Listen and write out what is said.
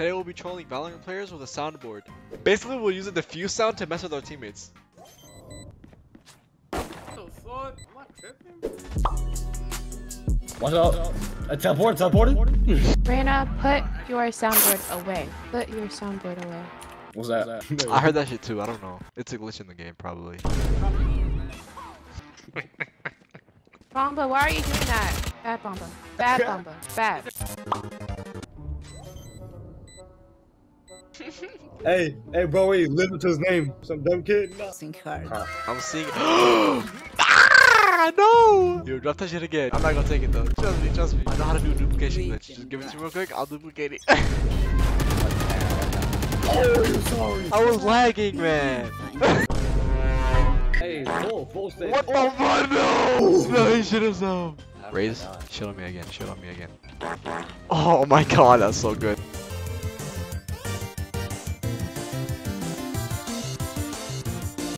Today we'll be trolling Valorant players with a soundboard. Basically, we'll use a diffuse sound to mess with our teammates. What the fuck? Watch out! I teleported! Reyna, put your soundboard away. Put your soundboard away. What's that? I heard that shit too, I don't know. It's a glitch in the game, probably. Bomba, why are you doing that? Bad Bomba. Bad Bomba. Bad. hey, bro, wait, live up to his name. Some dumb kid. Nothing hard. I'm seeing. Ah, no! Yo, drop that shit again. I'm not gonna take it though. Trust me. I know how to do a duplication glitch. Just give it to me real quick. I'll duplicate it. Oh, sorry. I was lagging, man. Hey, full stage. What? Oh my no! No, he shit himself. Raze, shit on me again. Oh my god, that's so good.